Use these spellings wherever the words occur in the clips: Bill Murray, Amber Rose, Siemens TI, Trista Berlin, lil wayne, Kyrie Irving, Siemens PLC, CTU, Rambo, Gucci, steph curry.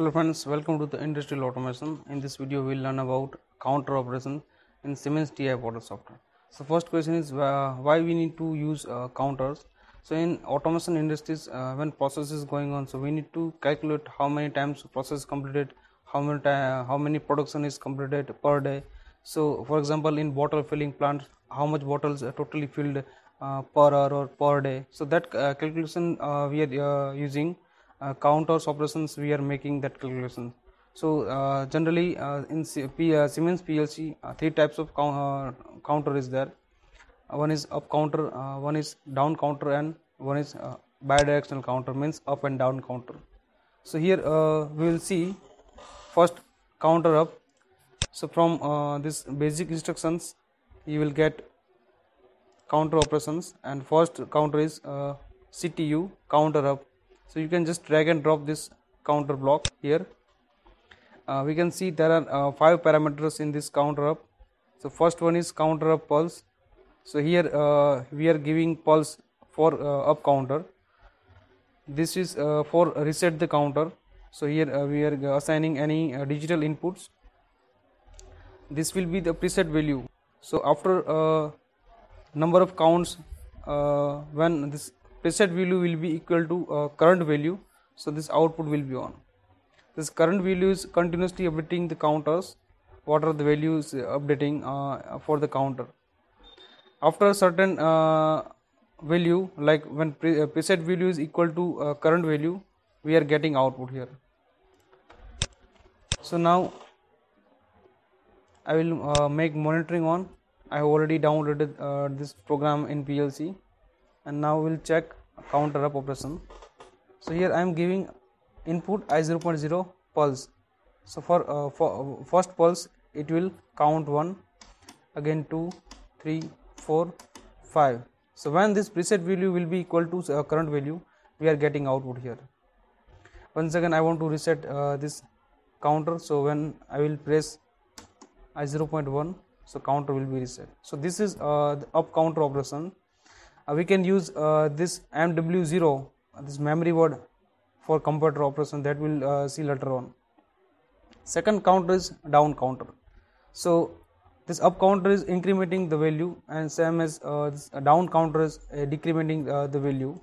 Hello friends, welcome to the Industrial Automation. In this video we will learn about counter operation in Siemens TI portal software. So first question is why we need to use counters. So in automation industries, when process is going on, so we need to calculate how many times process is completed, how many production is completed per day. So for example, in bottle filling plant, how much bottles are totally filled per hour or per day. So that calculation we are using counters operations. We are making that calculation. So generally in Siemens PLC, three types of counter is there. One is up counter, one is down counter, and one is bidirectional counter, means up and down counter. So here we will see first counter up. So from this basic instructions you will get counter operations, and first counter is CTU counter up. So you can just drag and drop this counter block here. We can see there are 5 parameters in this counter up. So first one is counter up pulse. So here we are giving pulse for up counter. This is for reset the counter. So here we are assigning any digital inputs. This will be the preset value. So after number of counts, when this preset value will be equal to current value, so this output will be on. This current value is continuously updating the counters, what are the values updating for the counter. After a certain value, like when preset value is equal to current value, we are getting output here. So now I will make monitoring on. I have already downloaded this program in PLC. And now we'll check counter up operation. So here I am giving input I 0.0 pulse. So for first pulse it will count 1, again 2 3 4 5. So when this preset value will be equal to current value, we are getting output here. Once again I want to reset this counter. So when I will press I 0.1, so counter will be reset. So this is the up counter operation. We can use this MW0, this memory word, for computer operation that we'll see later on. Second counter is down counter. So this up counter is incrementing the value, and same as this down counter is decrementing the value.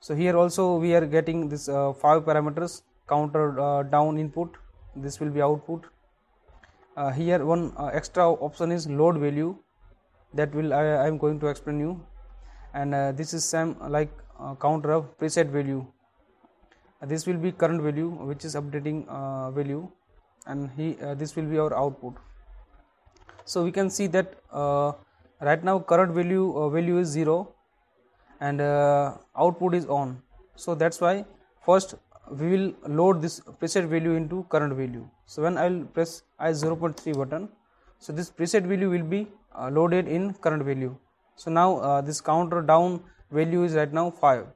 So here also we are getting this 5 parameters. Counter down input, this will be output. Here one extra option is load value, that will I am going to explain you. And this is same like counter of preset value. This will be current value, which is updating value, and this will be our output. So we can see that right now current value is 0 and output is on. So that's why first we will load this preset value into current value. So when I will press I 0.3 button, so this preset value will be loaded in current value. So now this counter down value is right now 5.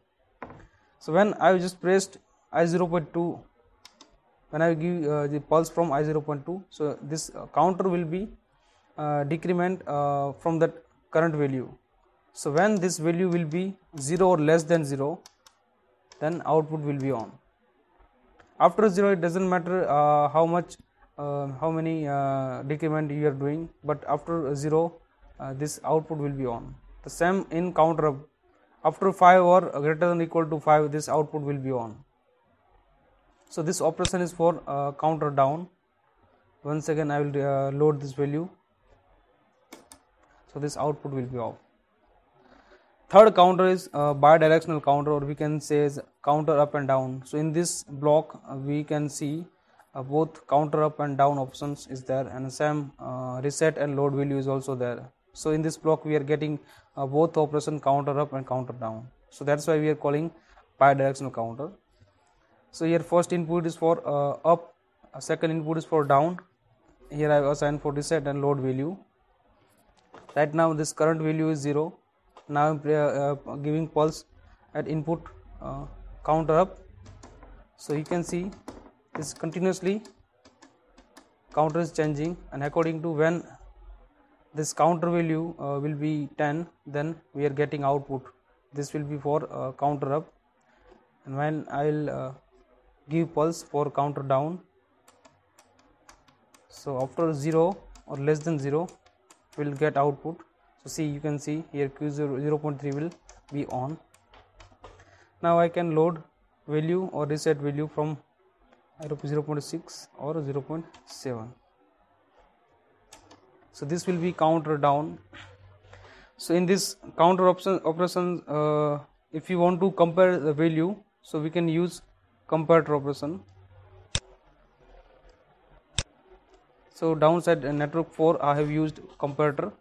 So when I just pressed I 0.2, when I give the pulse from I 0.2, so this counter will be decrement from that current value. So when this value will be 0 or less than 0, then output will be on. After 0 it doesn't matter how many decrement you are doing, but after 0 this output will be on. The same in counter up. After 5 or greater than or equal to 5, this output will be on. So this operation is for counter down. Once again I will load this value. So this output will be off. Third counter is bidirectional counter, or we can say is counter up and down. So in this block we can see both counter up and down options is there, and same reset and load value is also there. So in this block we are getting both operation, counter up and counter down. So that's why we are calling bidirectional counter. So here first input is for up, second input is for down. Here I have assigned for reset and load value. Right now this current value is 0. Now I am giving pulse at input counter up. So you can see this continuously counter is changing, and according to when this counter value will be 10, then we are getting output. This will be for counter up, and when I will give pulse for counter down. So after 0 or less than 0 will get output. So see, you can see here Q0 0.3 will be on. Now I can load value or reset value from 0.6 or 0.7. So this will be counter down. So in this counter operation, if you want to compare the value, so we can use comparator operation. So downside network 4 I have used comparator.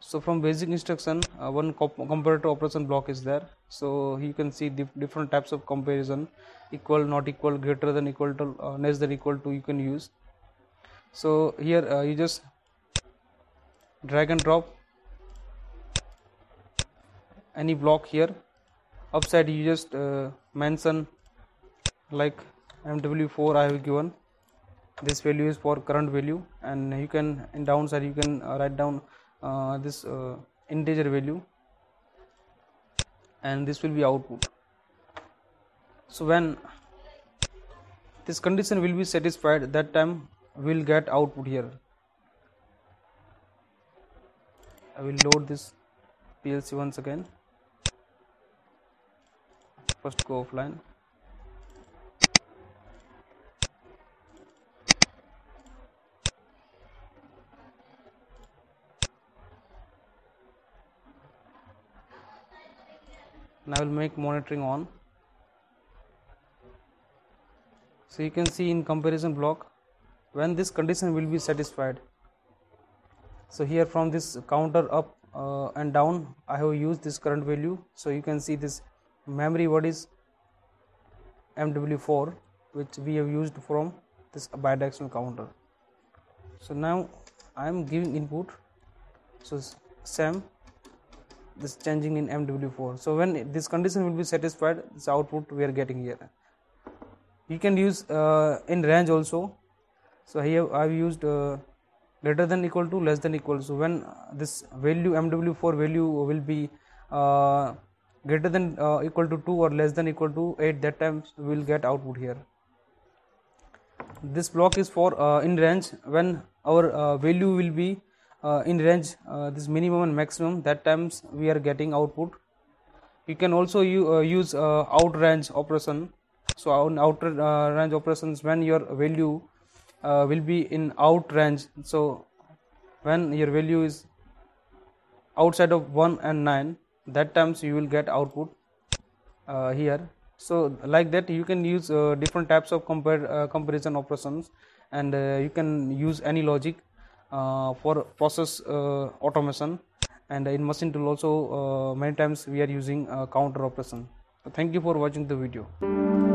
So from basic instruction, one comparator operation block is there. So you can see the different types of comparison: equal, not equal, greater than equal to, less than equal to, you can use. So here you just drag and drop any block here. Upside you just mention like MW4 I have given. This value is for current value, and you can in downside you can write down this integer value, and this will be output. So when this condition will be satisfied, that time we will get output here. I will load this PLC once again. First go offline. I will make monitoring on. So you can see in comparison block when this condition will be satisfied. So here from this counter up and down I have used this current value. So you can see this memory word is MW4, which we have used from this bidirectional counter. So now I am giving input. So SAM this changing in MW4. So when this condition will be satisfied, this output we are getting here. You can use in range also. So here I have used greater than equal to, less than equal. So when this value MW4 value will be greater than equal to 2 or less than equal to 8, that time we will get output here. This block is for in range. When our value will be in range, this minimum and maximum, that times we are getting output. You can also use out range operation. So on outer range operations, when your value will be in out range, so when your value is outside of 1 and 9, that times you will get output here. So like that you can use different types of comparison operations, and you can use any logic for process automation, and in machine tool also many times we are using counter operation. So thank you for watching the video.